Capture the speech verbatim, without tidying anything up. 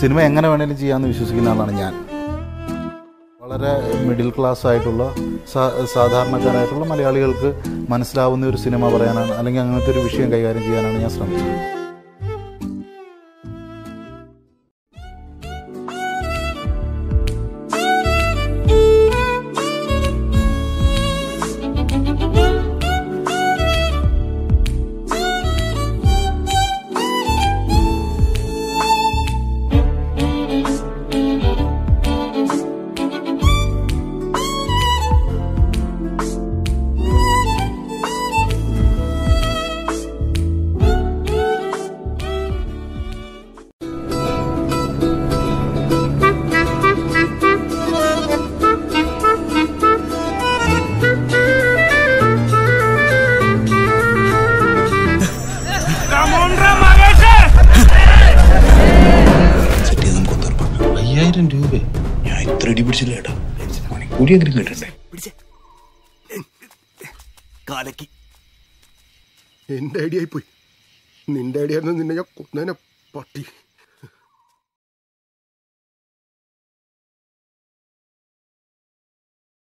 Cinema എങ്ങനെ വേണമെങ്കിലും ചെയ്യാമെന്ന് വിശ്വസിക്കുന്ന ആളാണ് ഞാൻ. വളരെ മിഡിൽ ക്ലാസ് ആയിട്ടുള്ള സാധാരണക്കാരായിട്ടുള്ള മലയാളികൾക്ക് മനസ്സിലാവുന്ന ഒരു സിനിമ പറയാനാണ്, അല്ലെങ്കിൽ അങ്ങനത്തെ ഒരു വിഷയം കൈകാര്യം ചെയ്യാനാണ് ഞാൻ ശ്രമിച്ചത്. ഞാൻ ഇത്ര ഇടി പിടിച്ചില്ല ഏട്ടാ, മണിക്കൂറിയെങ്കിലും കേട്ടിട്ടേ കാലക്ക് എന്റെ ഐഡിയ ആയി പോയി. നിന്റെ ഐഡിയ ആയിരുന്നു, നിന്നെ ഞാൻ കൊന്നേനെ പട്ടി.